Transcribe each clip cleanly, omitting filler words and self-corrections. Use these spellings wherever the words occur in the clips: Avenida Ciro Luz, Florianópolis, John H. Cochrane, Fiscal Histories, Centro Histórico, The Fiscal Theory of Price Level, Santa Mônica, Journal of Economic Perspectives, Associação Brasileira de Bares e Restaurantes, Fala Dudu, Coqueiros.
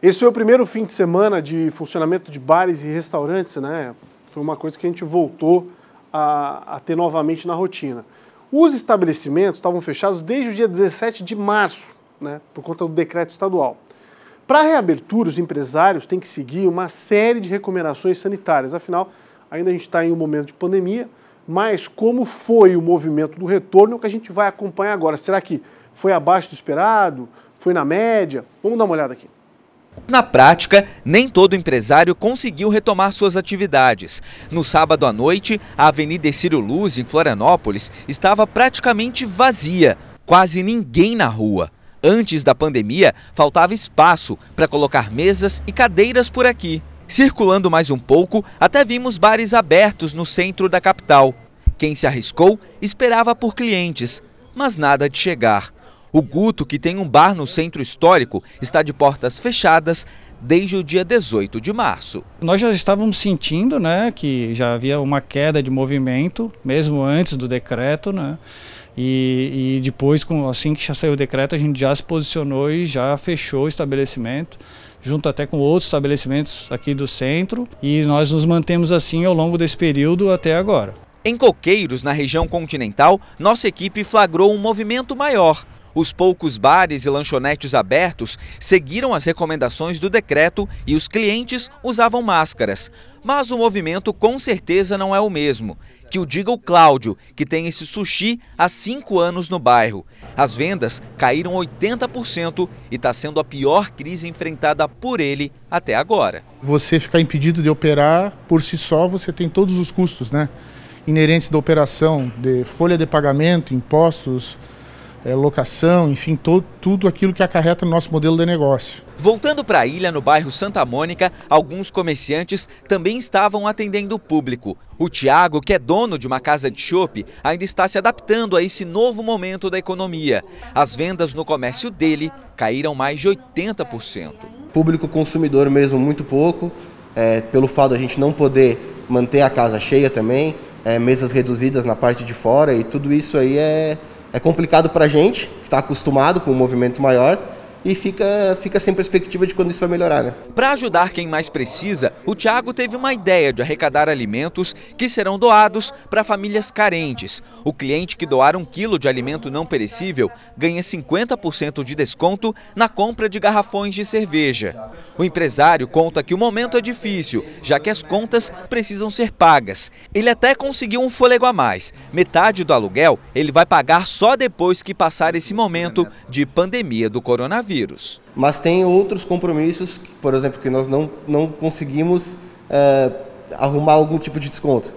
Esse foi o primeiro fim de semana de funcionamento de bares e restaurantes, né? Foi uma coisa que a gente voltou a ter novamente na rotina. Os estabelecimentos estavam fechados desde o dia 17 de março, né, por conta do decreto estadual. Para a reabertura, os empresários têm que seguir uma série de recomendações sanitárias. Afinal, ainda a gente está em um momento de pandemia, mas como foi o movimento do retorno, é o que a gente vai acompanhar agora. Será que foi abaixo do esperado? Foi na média? Vamos dar uma olhada aqui. Na prática, nem todo empresário conseguiu retomar suas atividades. No sábado à noite, a Avenida Ciro Luz, em Florianópolis, estava praticamente vazia. Quase ninguém na rua. Antes da pandemia, faltava espaço para colocar mesas e cadeiras por aqui. Circulando mais um pouco, até vimos bares abertos no centro da capital. Quem se arriscou esperava por clientes, mas nada de chegar. O Guto, que tem um bar no Centro Histórico, está de portas fechadas desde o dia 18 de março. Nós já estávamos sentindo, né, que já havia uma queda de movimento, mesmo antes do decreto, né? E depois, assim que já saiu o decreto, a gente já se posicionou e já fechou o estabelecimento, junto até com outros estabelecimentos aqui do centro. E nós nos mantemos assim ao longo desse período até agora. Em Coqueiros, na região continental, nossa equipe flagrou um movimento maior. Os poucos bares e lanchonetes abertos seguiram as recomendações do decreto e os clientes usavam máscaras. Mas o movimento com certeza não é o mesmo. Que o diga o Cláudio, que tem esse sushi há 5 anos no bairro. As vendas caíram 80% e está sendo a pior crise enfrentada por ele até agora. Você ficar impedido de operar por si só, você tem todos os custos, né? Inerentes da operação, de folha de pagamento, impostos, locação, enfim, tudo aquilo que acarreta no nosso modelo de negócio. Voltando para a ilha, no bairro Santa Mônica, alguns comerciantes também estavam atendendo o público. O Tiago, que é dono de uma casa de chopp, ainda está se adaptando a esse novo momento da economia. As vendas no comércio dele caíram mais de 80%. Público consumidor mesmo muito pouco, pelo fato de a gente não poder manter a casa cheia também, mesas reduzidas na parte de fora, e tudo isso aí é complicado para a gente, que está acostumado com um movimento maior, e fica sem perspectiva de quando isso vai melhorar, né? Para ajudar quem mais precisa, o Tiago teve uma ideia de arrecadar alimentos que serão doados para famílias carentes. O cliente que doar 1 quilo de alimento não perecível ganha 50% de desconto na compra de garrafões de cerveja. O empresário conta que o momento é difícil, já que as contas precisam ser pagas. Ele até conseguiu um fôlego a mais. Metade do aluguel ele vai pagar só depois que passar esse momento de pandemia do coronavírus. Mas tem outros compromissos, por exemplo, que nós não conseguimos arrumar algum tipo de desconto.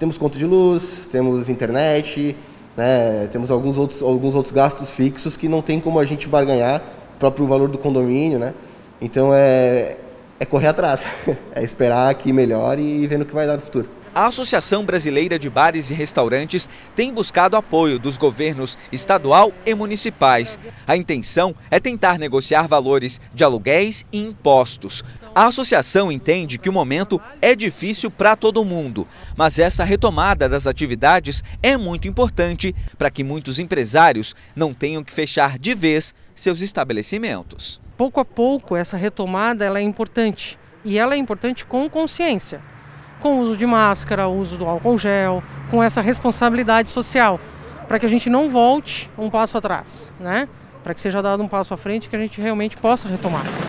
Temos conta de luz, temos internet, né, temos alguns outros gastos fixos que não tem como a gente barganhar, o próprio valor do condomínio, né? Então é correr atrás, é esperar que melhore e ver no que vai dar no futuro. A Associação Brasileira de Bares e Restaurantes tem buscado apoio dos governos estadual e municipais. A intenção é tentar negociar valores de aluguéis e impostos. A associação entende que o momento é difícil para todo mundo, mas essa retomada das atividades é muito importante para que muitos empresários não tenham que fechar de vez seus estabelecimentos. Pouco a pouco, essa retomada ela é importante, e ela é importante com consciência. Com o uso de máscara, o uso do álcool gel, com essa responsabilidade social, para que a gente não volte um passo atrás, né? Para que seja dado um passo à frente e que a gente realmente possa retomar.